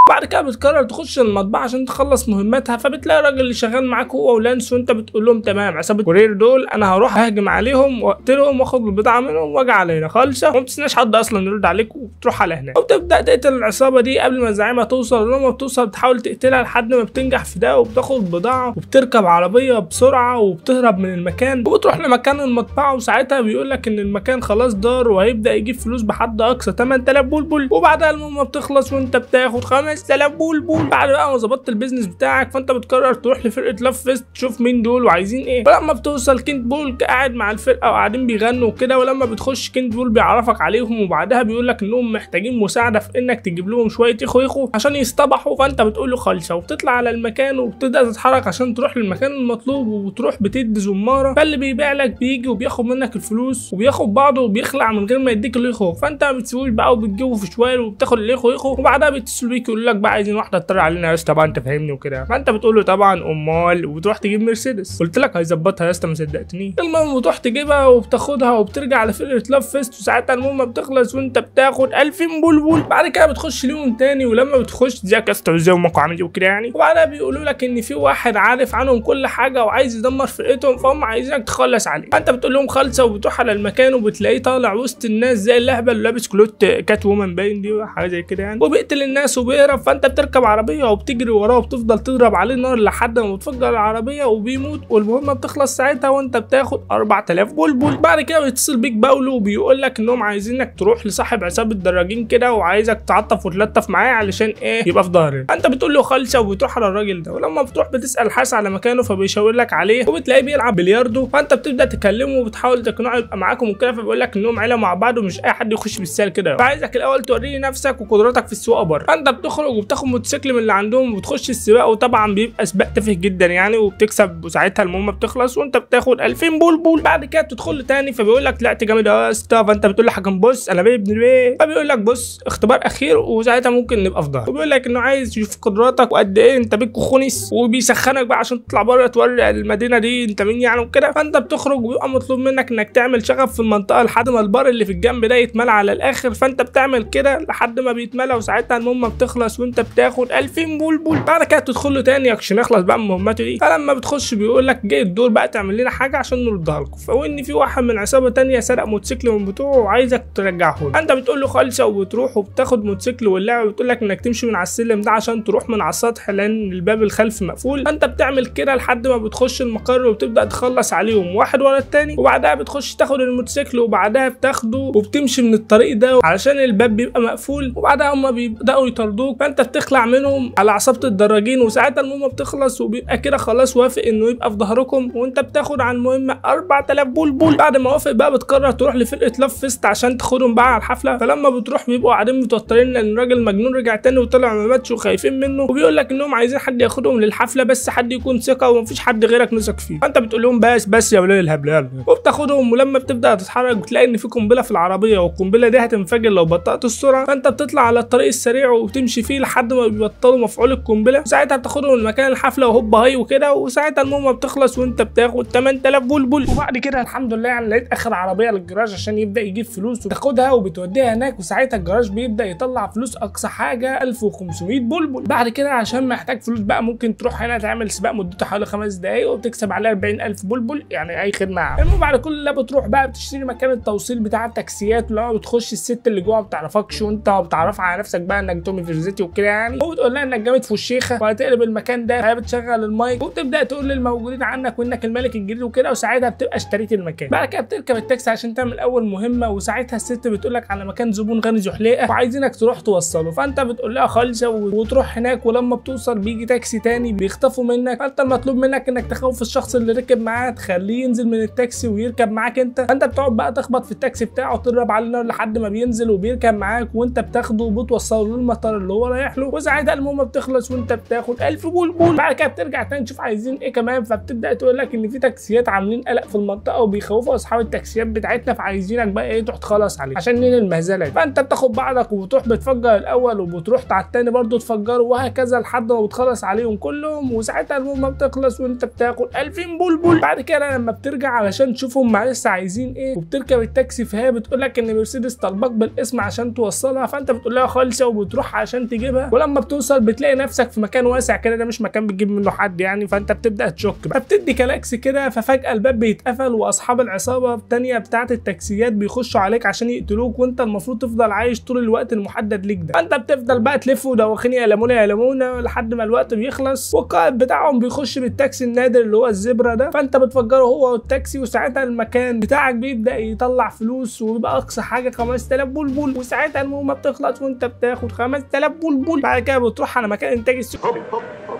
بعد كده بتقرر تخش المطبعه عشان تخلص مهمتها. فبتلاقي الراجل اللي شغال معاك هو ولانس، وانت بتقول لهم تمام عصابه كورير دول انا هروح اهجم عليهم واقتلهم واخد البضاعه منهم واجي علينا خالصه، وما بتستناش حد اصلا يرد عليك وبتروح على هناك. وبتبدا تقتل العصابه دي قبل ما زعيمها توصل. ولما بتوصل بتحاول تقتلها لحد ما بتنجح في ده، وبتاخد البضاعه وبتركب عربيه بسرعه وبتهرب من المكان وبتروح لمكان المطبعه. وساعتها بيقول لك ان المكان خلاص دار وهيبدا يجيب فلوس بحد اقصى ثمانية آلاف بلبل. وبعدها المهمه بتخلص وانت بتاخد خمسة آلاف بلبل. بعد بقى ما ظبطت البيزنس بتاعك، فانت بتقرر تروح لفرقه لاف فيست تشوف مين دول وعايزين ايه. فلما بتوصل كينت بول قاعد مع الفرقه وقاعدين بيغنوا وكده. ولما بتخش كينت بول بيعرفك عليهم، وبعدها بيقول لك انهم محتاجين مساعده في انك تجيب لهم شويه يخو يخو عشان يصطبحوا. فانت بتقول له خالصه، وبتطلع على المكان وبتبدا تتحرك عشان تروح للمكان المطلوب. وبتروح بتدي زماره، فاللي بيبيع لك بيجي وبياخد منك الفلوس وبياخد بعضه وبيخلع من غير ما يديك اليخو. فانت ما بتسيبوش بقى وبتجيبه في شوال وبتاخد اليخو يخو. وبعدها بيتصل بيك يقول لك بقى عايزين واحده تطر علينا يا اسطى بقى انت فاهمني وكده. فانت بتقول له طبعا امال، وبتروح تجيب مرسيدس قلت لك هيظبطها يا اسطى ما صدقتنيش. المهم بتروح تجيبها وبتاخدها وبترجع لفرقه لاف فيست. وساعتها المهمه بتخلص وانت بتاخد ألفين بلبل. بعد كده بتخش ليهم تاني، ولما بتخش ازيك يا اسطى ازاي وماكو عامل ايه وكده يعني. وبعدها بيقولوا لك ان في واحد عارف عنهم كل حاجه وعايز يدمر فرقتهم، فهم عايزينك تخلص عليه. فانت بتقول لهم خالصه، وبتروح على المكان وبتلاقيه طالع وسط الناس زي اللهبل ولابس كلوت كات وومن باين دي حاجه زي كده يعني، وبيقتل الناس وبيهرب. فانت بتركب عربيه وبتجري وراه وبتفضل تضرب عليه نار لحد ما بتفجر العربيه وبيموت. والمهمه بتخلص ساعتها وانت بتاخد أربعة آلاف بلبل. بعد كده بيتصل بيك باولو وبيقول لك انهم عايزينك تروح لصاحب عصابه الدراجين كده، وعايزك تعطف وتلطف معاه علشان ايه يبقى في ظهرك. انت بتقول له خالصه، وبتروح على الراجل ده. ولما بتروح بتسال حاس على مكانه فبيشاور لك عليه، وبتلاقيه بيلعب بلياردو. فانت بتبدا تكلمه وبتحاول تقنعه يبقى معاكم وكده. فبيقول لك انهم عيله مع بعض ومش اي حد يخش بالسهل كده، فعايزك الاول توريني نفسك وقدراتك في السواقه بره. فانت بتخرج وبتاخد موتوسيكل من اللي عندهم وبتخش السباق، وطبعا بيبقى سباق تافه جدا يعني، وبتكسب وساعتها المهمه بتخلص وانت بتاخد ألفين بول بول. بعد كده بتدخل تاني فبيقول لك لا انت جامد يا اسطى، فانت بتقول للحكم بص انا بيه ابن البيه، فبيقول لك بص اختبار اخير وساعتها ممكن نبقى في ظهرك، وبيقول لك انه عايز يشوف قدراتك وقد ايه انت بيك خنس، وبيسخنك بقى عشان تطلع بره توري المدينه دي انت مين يعني وكده. فانت بتخرج وبيبقى مطلوب منك انك تعمل شغب في المنطقه لحد ما البار اللي في الجنب ده يتملى على الاخر، فانت بتعمل كده لحد ما بيتملى وساعتها المهمه بتخلص وانت بتاخد ألفين بول بول. بعد كده تدخل له تاني عشان يخلص بقى من مهمته دي. فلما بتخش بيقول لك جاي الدور بقى تعمل لنا حاجه عشان نردها لكم، فان في واحد من عصابه تانيه سرق موتوسيكل من بتوعه وعايزك ترجعه له، انت بتقول له خالصه وبتروح وبتاخد موتوسيكل واللعبه بتقول لك انك تمشي من على السلم ده عشان تروح من على السطح لان الباب الخلفي مقفول، انت بتعمل كده لحد ما بتخش المقر وبتبدا تخلص عليهم واحد ورا التاني، وبعدها بتخش تاخد الموتوسيكل وبعدها بتاخده وبتمشي من الطريق ده علشان الباب بيبقى مقفول، وبعدها هما بيبداوا يطردوك فانت بتخلع منهم على عصابه الدراجين، وساعتها المهمه بتخلص وبيبقى كده خلاص وافق انه يبقى في ظهركم وانت بتاخد على المهمه أربعة آلاف بول بول. بعد ما وافق بقى بتقرر تروح لفرقه لاف فيست عشان تاخدهم بقى على الحفله، فلما بتروح بيبقوا قاعدين متوترين لان الراجل مجنون رجع تاني وطلع ما ماتش وخايفين منه، وبيقول لك انهم عايزين حد ياخدهم للحفله بس حد يكون ثقه ومفيش حد غيرك نثق فيه، فانت بتقول لهم بس بس يا ولاد الهبل، وبتاخدهم ولما بتبدا تتحرك بتلاقي ان في قنبله في العربيه والقنبله دي هتنفجر لو بطأت السرعه، فانت بتطلع على الطريق السريع وبتمشي فيه لحد ما بيبطلوا مفعول القنبله، ساعتها بتاخدهم لمكان الحفله وهوب هاي وكده، وساعتها المهمه بتخلص وانت بتاخد ثمانية آلاف بول بول. وبعد كده الحمد لله يعني لقيت اخر عربيه للجراج عشان يبدا يجيب فلوس وتاخدها وبتوديها هناك، وساعتها الجراج بيبدا يطلع فلوس اقصى حاجه ألف وخمسمية بول بول. بعد كده عشان محتاج فلوس بقى ممكن تروح هنا تعمل سباق مدته حوالي خمس دقائق وبتكسب عليه أربعين ألف بول بول، يعني اي خدمه. المهم بعد كل ده بتروح بقى بتشتري مكان التوصيل بتاع التاكسيات، ولو بتخش الست اللي جوه ما بتعرفكش وانت بتعرفها على نفسك بقى انك تومي فيرزيتي وكده يعني، وبتقول لها انك جامد في الشيخه وهتقلب المكان ده، هي بتشغل المايك وبتبدا تقول للموجودين عنك وانك الملك الجديد وكده، وساعتها بتبقى اشتريت المكان. بعد كده بتركب التاكسي عشان تعمل اول مهمه، وساعتها الست بتقول لك على مكان زبون غني زحليقه وعايزينك تروح توصله، فانت بتقول لها خالصه وتروح هناك، ولما بتوصل بيجي تاكسي تاني بيخطفوا منك، فانت المطلوب منك انك تخوف الشخص اللي ركب معاه تخليه ينزل من التاكسي ويركب معاك انت، فانت بتقعد بقى تخبط في التاكسي بتاعه وتضرب على النار لحد ما بينزل وبيركب معاك، وانت بتاخده وبتوصله للمطار اللي هو رايح له، وساعتها المهمه بتخلص وانت بتاخد ألف بول بول. بعد كده بترجع تاني تشوف عايزين ايه كمان، فبتبدا تقول لك ان في تاكسيات عاملين قلق في المنطقه وبيخوفوا اصحاب التاكسيات بتاعتنا، فعايزينك بقى ايه تروح تخلص عليه عشان ننهي المهزله دي، فانت بتاخد بعضك وبتروح بتفجر الاول وبتروح على الثاني برضه تفجره وهكذا لحد ما بتخلص عليهم كلهم، وساعتها المهمه بتخلص وانت بتاخد ألفين بول بول. بعد كده لما بترجع علشان تشوفهم معلش لسه عايزين ايه، وبتركب التاكسي فهي بتقول لك ان مرسيدس طالباك بالاسم عشان توصلها، فانت بتقول لها خالصه وبتروح عشان تجيبها، ولما بتوصل بتلاقي نفسك في مكان واسع كده، ده مش مكان بتجيب منه حد يعني، فانت بتبدا تشك بقى بتدي كلاكس كده، ففجاه الباب بيتقفل واصحاب العصابه الثانيه بتاعه التاكسيات بيخشوا عليك عشان يقتلوك، وانت المفروض تفضل عايش طول الوقت المحدد ليك ده، فانت بتفضل بقى تلف ودواخين يا لمونه يا لمونه لحد ما الوقت بيخلص، والقائد بتاعهم بيخش بالتاكسي النادر اللي هو الزبره ده، فانت بتفجره هو والتاكسي، وساعتها المكان بتاعك بيبدا يطلع فلوس وبيبقى اقصى حاجه خمسة آلاف بول بول، وساعتها المهمه بتخلص وانت بتاخد خمسة آلاف بول بول. بعد كده بتروح على مكان انتاج السكر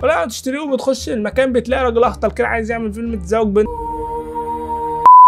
ولا تشتريه، وبتخش المكان بتلاقي راجل اهطل كده عايز يعمل فيلم تزوج بنت.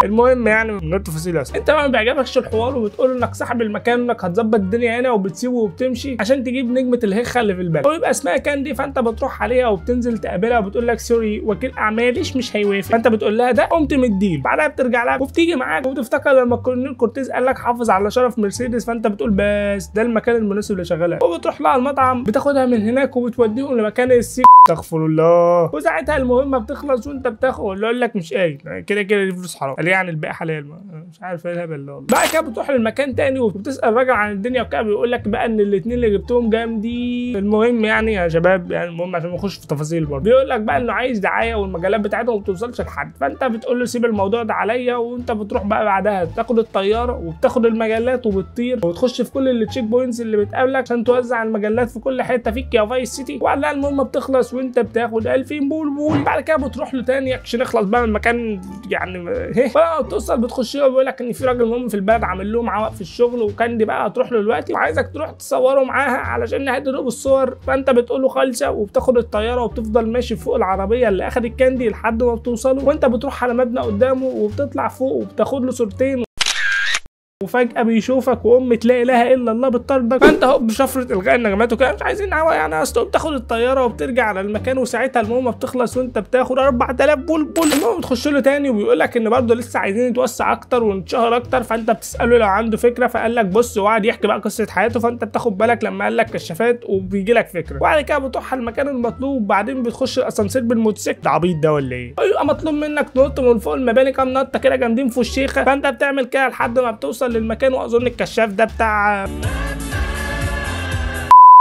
المهم يعني من غير تفاصيل اصلا، انت بقى ما بيعجبكش الحوار وبتقول انك صاحب المكان انك هتظبط الدنيا هنا، وبتسيبه وبتمشي عشان تجيب نجمه الهخه اللي في البلد ويبقى اسمها كاندي، فانت بتروح عليها وبتنزل تقابلها وبتقول لك سوري وكيل اعماليش مش هيوافق، فانت بتقول لها ده قمت من الديل. بعدها بترجع لها وبتيجي معاك وبتفتكر لما الكولونيل كورتيز قال لك حافظ على شرف مرسيدس، فانت بتقول بس ده المكان المناسب اللي شغالها، وبتروح لها المطعم بتاخدها من هناك وبتوديهم لمكان السي استغفر الله، وساعتها المهمه بتخلص وانت بتاخد يقول لك مش قايل كده كده دي فلوس حرام قال يعني الباقي حلال مش عارف ايه الهبل ده والله. بعد كده بتروح للمكان تاني وبتسال الراجل عن الدنيا وكده، بيقول لك بقى ان الاثنين اللي جبتهم جامدين. المهم يعني يا شباب يعني المهم عشان ما نخش في تفاصيل برضه، بيقول لك بقى انه عايز دعايه والمجالات بتاعته ما بتوصلش لحد، فانت بتقول له سيب الموضوع ده عليا، وانت بتروح بقى بعدها تاخد الطياره وبتاخد المجلات وبتطير وبتخش في كل التشيك بوينتس اللي بتقابلك عشان توزع المجلات في كل حته فيك يا فايس سيتي، وبعدها المهمه بتخلص وانت بتاخد ألفين بول بول. بعد كده بتروح له تاني عشان نخلص بقى من المكان يعني ايه، فلما بتوصل بتخش له بيقول لك ان في راجل مهم في البلد عامل لهم عوق في الشغل، وكاندي بقى هتروح له دلوقتي وعايزك تروح تصوره معاها علشان نهدي له بالصور، فانت بتقول له خالصه وبتاخد الطياره وبتفضل ماشي فوق العربيه اللي اخدت كاندي لحد ما بتوصله، وانت بتروح على مبنى قدامه وبتطلع فوق وبتاخد له صورتين وفجأة بيشوفك وأم تلاقي لها إلا الله بتطاردك، فأنت هو بشفرة إلغاء النغمات وكده مش عايزين نعوى يعني، أصل بتاخد الطيارة وبترجع على المكان وساعتها المهمة بتخلص وأنت بتاخد أربعة آلاف بلبل. المهم بتخش له تاني وبيقول لك إن برضه لسه عايزين يتوسع أكتر ونتشهر أكتر، فأنت بتسأله لو عنده فكرة، فقال لك بص، وقعد يحكي بقى قصة حياته، فأنت بتاخد بالك لما قال لك كشافات وبيجي لك فكرة، وبعد كده بتروح على المكان المطلوب وبعدين بتخش الأسانسير بالموتوسيكل. عبيط ده ولا إيه؟ ويبقى مطلوب منك تنط من فوق المباني كام نطة كده جامدين في الشيخة، فأنت بتعمل كده لحد ما بتوصل للمكان، واظن الكشاف ده بتاع.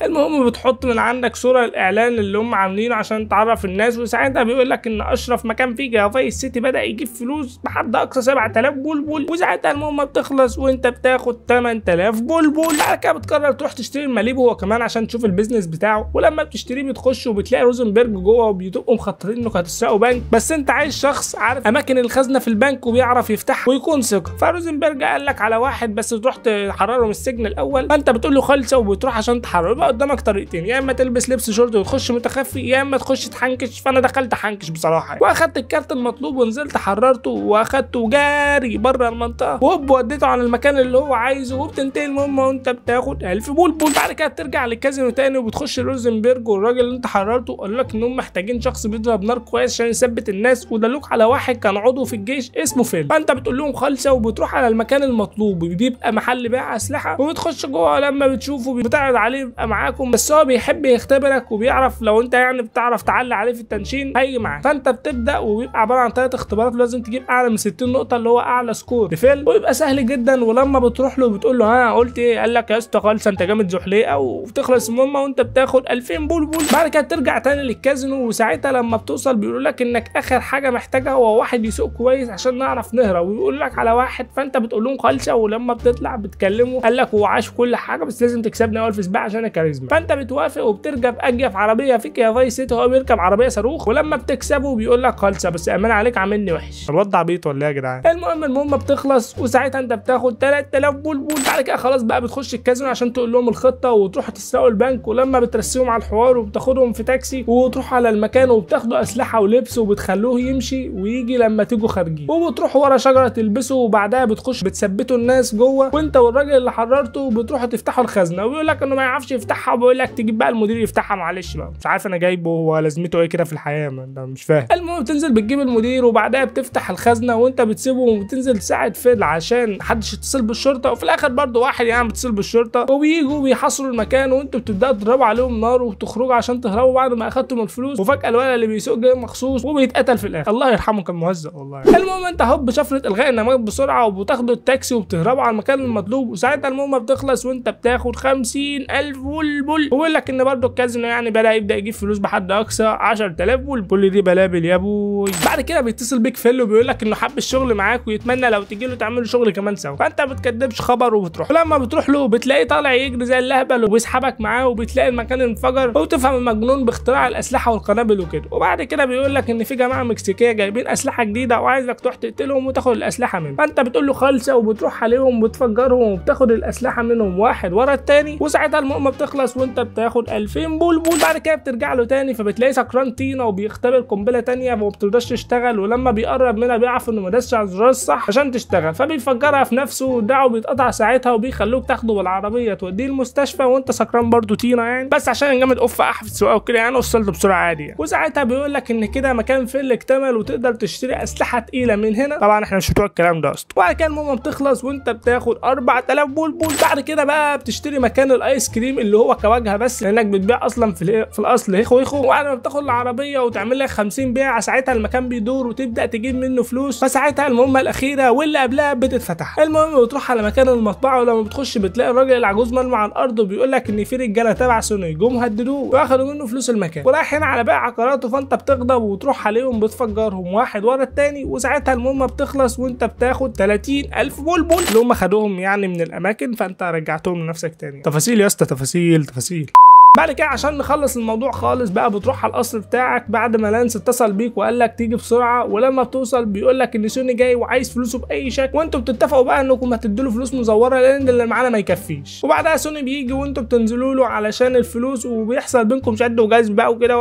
المهم بتحط من عندك صوره الاعلان اللي هم عاملينه عشان تعرف الناس، وساعتها بيقول لك ان اشرف مكان فيه جافاي السيتي بدا يجيب فلوس بحد اقصى سبعة آلاف بلبل، وساعتها المهمه بتخلص وانت بتاخد ثمانية آلاف بلبل. بعد كده بتقرر تروح تشتري الماليبو هو كمان عشان تشوف البيزنس بتاعه، ولما بتشتريه بتخش وبتلاقي روزنبرج جوه وبيبقوا مخططين انكم هتسرقوا بنك، بس انت عايز شخص عارف اماكن الخزنه في البنك وبيعرف يفتحها ويكون ثقه، فروزنبرج قال لك على واحد بس تروح تحرره من السجن الاول، فانت بتقول له خالصه وبتروح عشان تحرره. قدامك طريقتين، يا اما تلبس لبس شورت وتخش متخفي، يا اما تخش تحنكش، فانا دخلت حنكش بصراحه، واخدت الكارت المطلوب ونزلت حررته واخدته وجاري بره المنطقه، وهوب وديته على المكان اللي هو عايزه، وبتنتهي المهمه وانت بتاخد ألف بولبول. بعد كده بترجع للكازينو تاني وبتخش روزنبرج والراجل اللي انت حررته قال لك انهم محتاجين شخص بيضرب نار كويس عشان يثبت الناس، ودلوك على واحد كان عضو في الجيش اسمه فيل، فانت بتقول لهم خالصه وبتروح على المكان المطلوب وبيبقى محل بيع اسلحه، وبتخش جوه لما بتشوفه بتعرض عليه معاكم، بس هو بيحب يختبرك وبيعرف لو انت يعني بتعرف تعلي عليه في التنشين هيجي معاك، فانت بتبدا وبيبقى عباره عن ثلاث اختبارات لازم تجيب اعلى من ستين نقطه اللي هو اعلى سكور لفيل، ويبقى سهل جدا. ولما بتروح له بتقول له ها قلت ايه؟ قال لك يا اسطى خالص انت جامد زحليقه، وبتخلص المهمه وانت بتاخد ألفين بلبل. بعد كده ترجع تاني للكازينو، وساعتها لما بتوصل بيقولوا لك انك اخر حاجه محتاجها هو واحد يسوق كويس عشان نعرف نهرب، ويقول لك على واحد، فانت بتقول لهم خالصه، ولما بتطلع بتكلمه قال لك هو عاش كل حاجه بس لازم تكسبني اول في سباق عشان كاريزما، فانت بتوافق وبتركب اجيف عربيه فيك يا فايس سيتي، هو بيركب عربيه صاروخ، ولما بتكسبه بيقول لك خالصه بس امان عليك عاملني وحش. الواد عبيط ولا ايه يا جدعان؟ المهم المهمه بتخلص وساعتها انت بتاخد ثلاثة آلاف بلبل. بعد كده خلاص بقى بتخش الكازينو عشان تقول لهم الخطه وتروحوا تسرقوا البنك، ولما بترسيهم على الحوار وبتاخدهم في تاكسي وتروحوا على المكان وبتاخدوا اسلحه ولبس وبتخلوه يمشي ويجي لما تيجوا خارجين، وبتروحوا ورا شجره تلبسه، وبعدها بتخش بتثبتوا الناس جوه، وانت والراجل اللي حررته بتروحوا تفتحوا الخزنه، ويقول لك انه ما يعرفش يفتحها وبيقول لك تجيب بقى المدير يفتحها. معلش بقى مش عارف انا جايبه هو لازمته ايه كده في الحياه، انا مش فاهم. المهم بتنزل بتجيب المدير وبعدها بتفتح الخزنه وانت بتسيبه وبتنزل تساعد فيل عشان محدش يتصل بالشرطه، وفي الاخر برضه واحد يعني بيتصل بالشرطه وبييجوا بيحاصروا المكان، وانتوا بتبداوا تضربوا عليهم نار وتخرجوا عشان تهربوا بعد ما اخدتم الفلوس، وفجاه الولد اللي بيسوق جاي مخصوص وبيتقتل في الاخر، الله يرحمه كان مهزق والله. المهم انت هوب شفره الغاء النغمات بسرعه وبتاخدوا التاكسي وبتهربوا على المكان المطلوب، وساعتها المهمه بتخلص وانت بتاخد خمسين ألف بلبل. وبيقول لك ان برضه الكازينو يعني بدا يبدا يجيب فلوس بحد اقصى عشرة آلاف بلبل، دي بلابل يا ابوي. بعد كده بيتصل بيك فيل وبيقول لك انه حب الشغل معاك ويتمنى لو تجي له تعملوا شغل كمان سوا، فانت ما بتكدبش خبر وبتروح، ولما بتروح له بتلاقيه طالع يجري زي اللهبل وبيسحبك معاه، وبتلاقي المكان انفجر وبتفهم المجنون باختراع الاسلحه والقنابل وكده. وبعد كده بيقول لك ان في جماعه مكسيكيه جايبين اسلحه جديده وعايزك تروح تقتلهم وتاخد الاسلحه منهم، فانت بتقول له خالصه وبتروح عليهم وبتفجرهم وبتاخد الاسلحه منهم واحد ورا الثاني، وساعتها المهمه بتخلص وانت بتاخد ألفين بلبل. بعد كده بترجع له تاني فبتلاقيه سكران تينا وبيختبر قنبله ثانيه وما بترضاش تشتغل، ولما بيقرب منها بيعرف انه ما داسش على الزرار الصح عشان تشتغل، فبيفجرها في نفسه ودراعه بيتقطع ساعتها، وبيخلوك تاخده بالعربيه توديه المستشفى وانت سكران برضه تينا يعني، بس عشان جامد اوف احفظ سواقه وكده يعني وصلت بسرعه عادي يعني. وساعتها بيقول لك ان كده مكان فيل اكتمل وتقدر تشتري اسلحه ثقيله من هنا، طبعا احنا مش بتوع الكلام ده اصلا. وبعد كده المهمه بتخلص وانت بتاخد أربعة آلاف بلبل. بعد كده بقى بتشتري مكان الايس كريم اللي هو كواجهه بس، لانك بتبيع اصلا في في الاصل هيخو هيخو، وبعد ما بتاخد العربيه وتعمل لك خمسين بيعه ساعتها المكان بيدور وتبدا تجيب منه فلوس، فساعتها المهمه الاخيره واللي قبلها بتتفتح. المهم بتروح على مكان المطبعه، ولما بتخش بتلاقي الراجل العجوز مرمي على الارض وبيقول لك ان في رجاله تبع سوني جم هددوه واخدوا منه فلوس المكان ورايحين على بيع عقاراته، فانت بتغضب وتروح عليهم بتفجرهم واحد ورا الثاني، وساعتها المهمه بتخلص وانت بتاخد ثلاثين ألف بلبل اللي هم خدوهم يعني من الاماكن، فانت رجعتهم لنفسك تاني. تفاصيل يا اسطى تفاصيل تفاصيل. بعد كده عشان نخلص الموضوع خالص بقى بتروح على القصر بتاعك بعد ما لانس اتصل بيك وقال لك تيجي بسرعه، ولما بتوصل بيقول لك ان سوني جاي وعايز فلوسه باي شكل، وانتوا بتتفقوا بقى انكم هتدوا له فلوس مزوره لان اللي معانا ما يكفيش، وبعدها سوني بيجي وانتوا بتنزلوا له علشان الفلوس، وبيحصل بينكم شد وجذب بقى وكده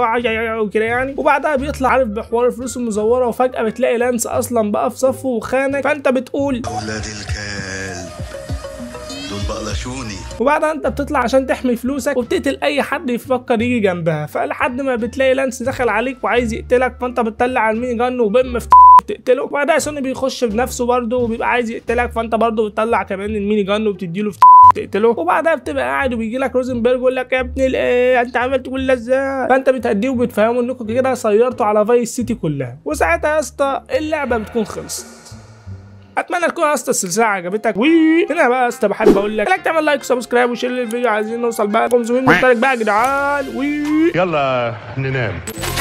وكده يعني، وبعدها بيطلع عارف بحوار الفلوس المزوره، وفجاه بتلاقي لانس اصلا بقى في صفه وخانك، فانت بتقول اولاد الكلب قفشوني. وبعدها انت بتطلع عشان تحمي فلوسك وبتقتل اي حد يفكر يجي جنبها، فلحد ما بتلاقي لانس دخل عليك وعايز يقتلك، فانت بتطلع على الميني جن وبم في تقتله. وبعدها سوني بيخش بنفسه برضه وبيبقى عايز يقتلك، فانت برضه بتطلع كمان الميني جن وبتديله في تقتله. وبعدها بتبقى قاعد وبيجي لك روزنبرج يقول لك يا ابن الايه انت عملت كل ده ازاي، فانت بتهديه وبتفهمه انكم كده سيطرتوا على فايس سيتي كلها. وساعتها يا اسطى اللعبه بتكون خلصت. اتمنى تكون يا اسطى السلسله عجبتك، وهنا بقى يا اسطى بحب اقول لك لايك، تعمل لايك وسبسكرايب وشير للفيديو، عايزين نوصل بقى خمسمية مشترك بقى يا جدعان، ويلا ننام.